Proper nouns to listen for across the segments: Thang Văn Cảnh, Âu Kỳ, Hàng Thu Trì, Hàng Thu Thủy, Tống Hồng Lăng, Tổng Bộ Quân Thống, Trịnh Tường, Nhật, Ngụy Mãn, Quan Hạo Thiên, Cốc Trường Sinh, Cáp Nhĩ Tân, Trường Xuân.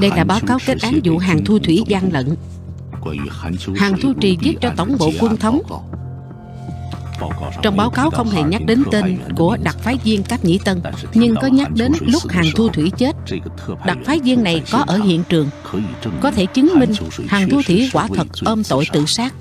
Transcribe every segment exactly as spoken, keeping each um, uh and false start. Đây là báo cáo kết án vụ Hàng Thu Thủy gian lận, Hàng Thu Trì viết cho Tổng Bộ Quân Thống. Trong báo cáo không hề nhắc đến tên của đặc phái viên Cáp Nhĩ Tân, nhưng có nhắc đến lúc Hàng Thu Thủy chết. Đặc phái viên này có ở hiện trường, có thể chứng minh Hàng Thu Thủy quả thật ôm tội tự sát.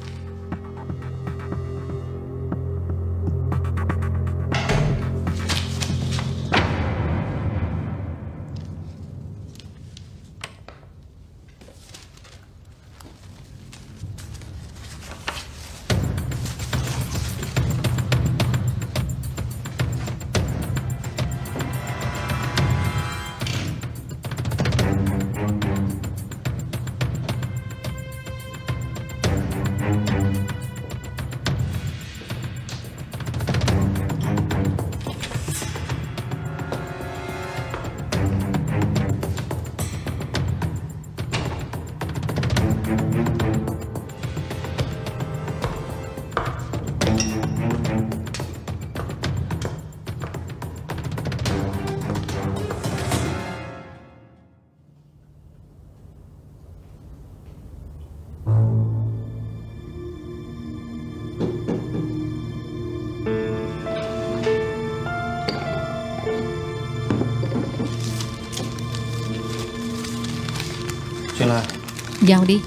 Vào đi.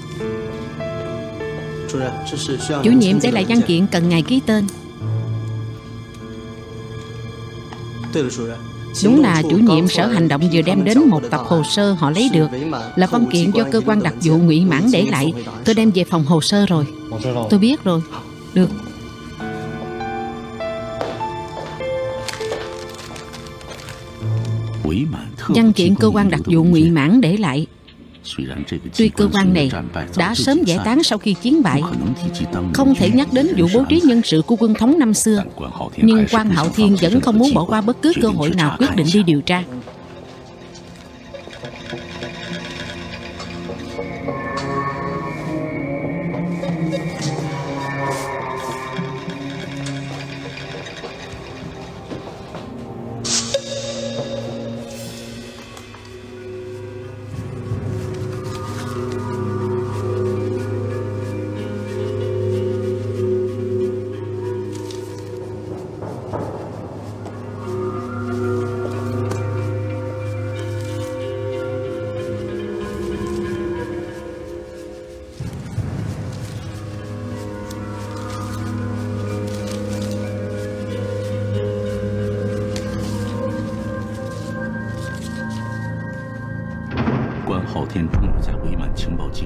Chủ nhiệm, đây là văn kiện cần ngài ký tên. Đúng là chủ nhiệm, sở hành động vừa đem đến một tập hồ sơ họ lấy được, là văn kiện do cơ quan đặc vụ Ngụy Mãn để lại. Tôi đem về phòng hồ sơ rồi. Tôi biết rồi. Được. Văn kiện cơ quan đặc vụ Ngụy Mãn để lại. Tuy cơ quan này đã sớm giải tán sau khi chiến bại, không thể nhắc đến vụ bố trí nhân sự của quân thống năm xưa, nhưng Quan Hạo Thiên vẫn không muốn bỏ qua bất cứ cơ hội nào, quyết định đi điều tra.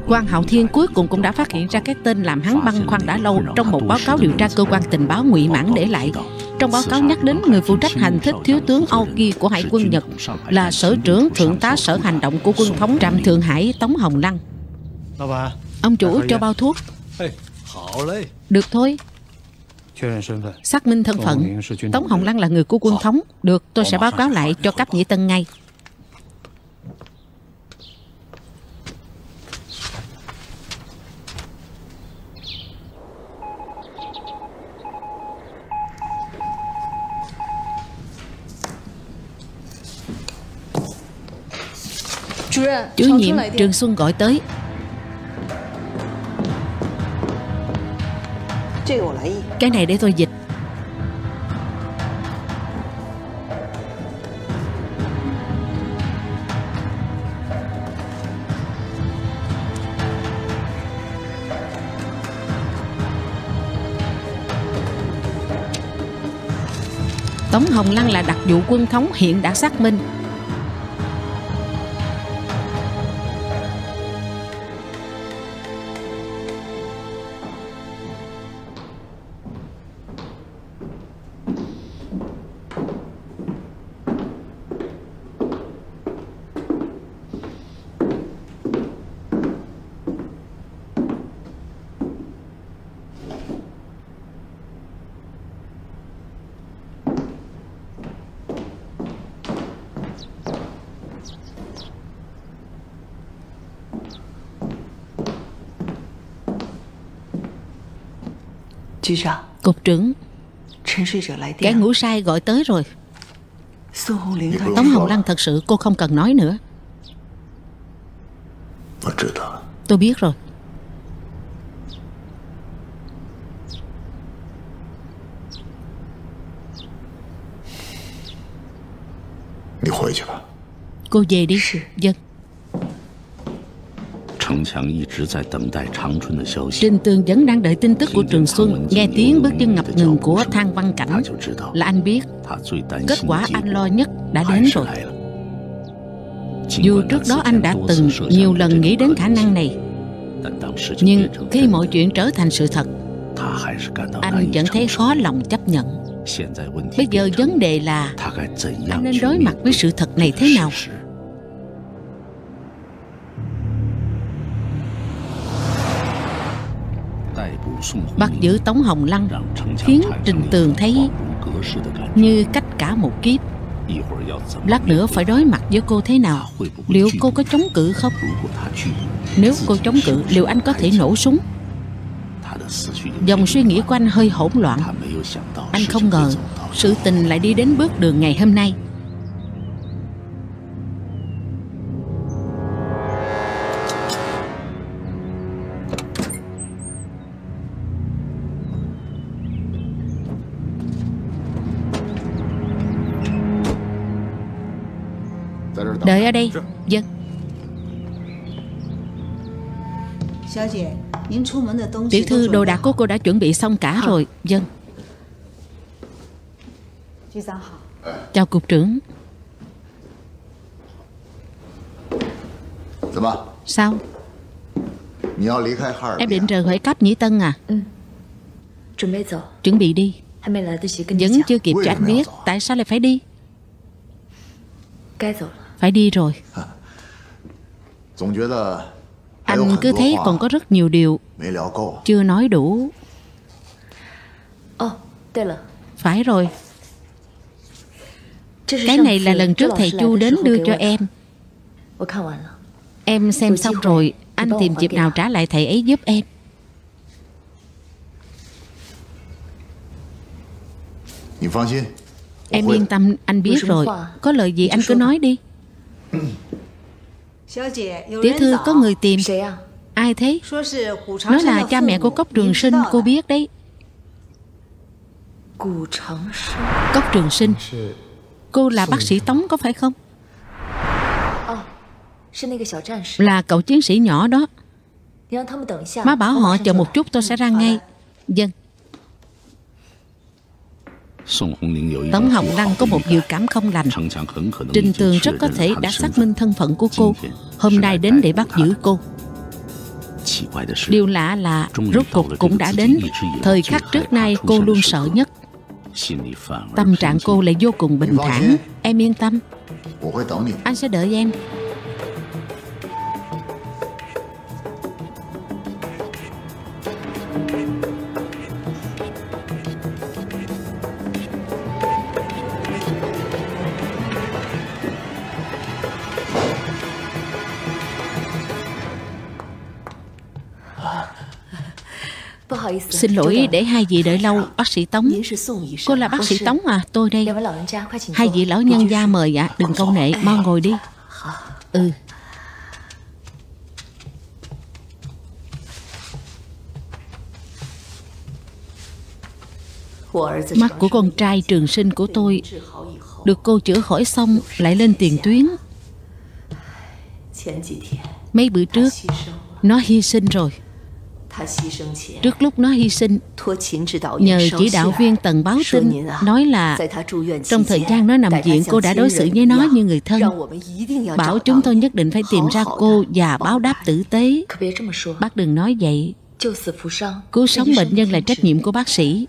Quan Hạo Thiên cuối cùng cũng đã phát hiện ra cái tên làm hắn băn khoăn đã lâu trong một báo cáo điều tra cơ quan tình báo Ngụy Mãn để lại. Trong báo cáo nhắc đến người phụ trách hành thích thiếu tướng Âu Kỳ của Hải quân Nhật là sở trưởng thượng tá sở hành động của quân thống trạm Thượng Hải Tống Hồng Lăng. Ông chủ cho bao thuốc. Được thôi. Xác minh thân phận, Tống Hồng Lăng là người của quân thống. Được, tôi sẽ báo cáo lại cho Cáp Nhĩ Tân ngay. Chủ nhiệm, Trường Xuân gọi tới. Cái này để tôi dịch. Tống Hồng Lăng là đặc vụ quân thống, hiện đã xác minh. Cục trưởng, cái ngủ sai gọi tới rồi. Tống Hồng Lăng thật sự cô không cần nói nữa. Tôi biết rồi. Cô về đi. Dân. Trịnh Tường vẫn đang đợi tin tức của Trường Xuân. Nghe tiếng bước chân ngập ngừng của Thang Văn Cảnh là anh biết kết quả anh lo nhất đã đến rồi. Dù trước đó anh đã từng nhiều lần nghĩ đến khả năng này, nhưng khi mọi chuyện trở thành sự thật, anh vẫn thấy khó lòng chấp nhận. Bây giờ vấn đề là anh nên đối mặt với sự thật này thế nào? Bắt giữ Tống Hồng Lăng khiến Trịnh Tường thấy như cách cả một kiếp. Lát nữa phải đối mặt với cô thế nào? Liệu cô có chống cự không? Nếu cô chống cự, liệu anh có thể nổ súng? Dòng suy nghĩ của anh hơi hỗn loạn. Anh không ngờ sự tình lại đi đến bước đường ngày hôm nay. Đợi ở đây. Dân. Tiểu thư, đồ đạc của cô đã chuẩn bị xong cả rồi. Dân. Chào cục trưởng. Sao? Em định rời khỏi Cáp Nhĩ Tân à? Ừ. Chuẩn bị đi. Vẫn chưa kịp cho anh biết tại sao lại phải đi. Phải đi rồi. Anh cứ thấy còn có rất nhiều điều chưa nói đủ. Phải rồi. Cái này là lần trước thầy Chu đến đưa cho em. Em xem xong rồi. Anh tìm dịp nào trả lại thầy ấy giúp em. Em yên tâm, anh biết rồi. Có lời gì anh cứ nói đi. Tiểu thư, có người tìm. Ai thế? Nói là cha mẹ của Cốc Trường Sinh, cô biết đấy. Cốc Trường Sinh. Cô là bác sĩ Tống có phải không? Là cậu chiến sĩ nhỏ đó. Má bảo họ chờ một chút, tôi sẽ ra ngay. Dân. Tống Hồng Lăng có một dự cảm không lành. Trịnh Tường rất có thể đã xác minh thân phận của cô, hôm nay đến để bắt giữ cô. Điều lạ là rốt cuộc cũng đã đến thời khắc trước nay cô luôn sợ nhất. Tâm trạng cô lại vô cùng bình thản. Em yên tâm, anh sẽ đợi em. Xin lỗi để hai vị đợi lâu. Bác sĩ Tống. Cô là bác sĩ Tống à? Tôi đây. Hai vị lão nhân gia mời ạ. Đừng câu nệ, mau ngồi đi. Ừ. Mắt của con trai Trường Sinh của tôi được cô chữa khỏi xong lại lên tiền tuyến. Mấy bữa trước nó hy sinh rồi. Trước lúc nó hy sinh, nhờ chỉ đạo viên Tần báo tin nói là trong thời gian nó nằm viện cô đã đối xử với nó như người thân, bảo chúng tôi nhất định phải tìm ra cô và báo đáp tử tế. Bác đừng nói vậy. Cứu sống bệnh nhân là trách nhiệm của bác sĩ.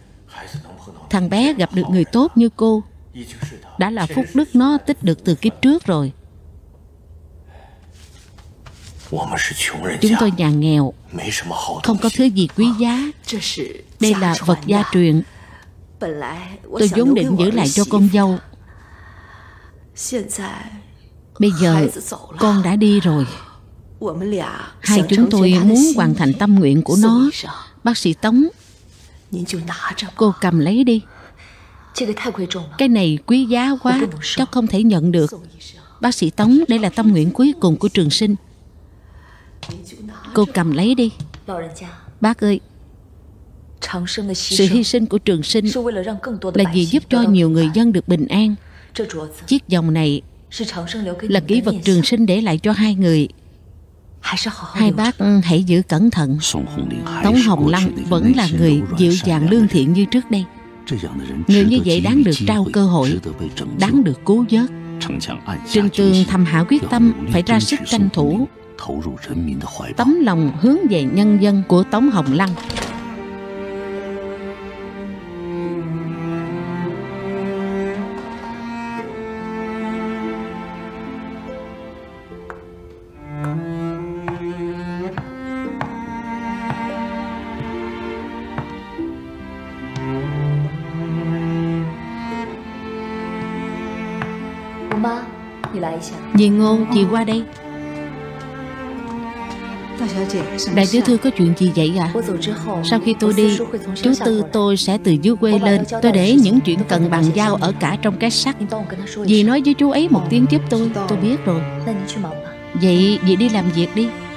Thằng bé gặp được người tốt như cô đã là phúc đức nó tích được từ kiếp trước rồi. Chúng tôi nhà nghèo, không có thứ gì quý giá. Đây là vật gia truyền. Tôi vốn định giữ lại cho con dâu. Bây giờ con đã đi rồi. Hai chúng tôi muốn hoàn thành tâm nguyện của nó. Bác sĩ Tống, cô cầm lấy đi. Cái này quý giá quá, cháu không thể nhận được. Bác sĩ Tống, đây là tâm nguyện cuối cùng của Trường Sinh. Cô cầm lấy đi. Bác ơi, sự hy sinh của Trường Sinh là vì giúp cho nhiều người dân được bình an. Chiếc vòng này là kỷ vật Trường Sinh để lại cho hai người. Hai bác hãy giữ cẩn thận. Tống Hồng Lăng vẫn là người dịu dàng lương thiện như trước đây. Người như vậy đáng được trao cơ hội, đáng được cứu vớt. Trịnh Tường thầm hạ quyết tâm phải ra sức tranh thủ. Tấm lòng hướng về nhân dân của Tống Hồng Lăng. Dì Ngôn, chị qua đây. Đại tiểu thư có chuyện gì vậy ạ? À? Sau khi tôi đi, chú Tư tôi sẽ từ dưới quê lên. Tôi để những chuyện cần bàn giao ở cả trong cái sắt. Dì nói với chú ấy một tiếng giúp tôi. Tôi biết rồi. Vậy dì đi làm việc đi.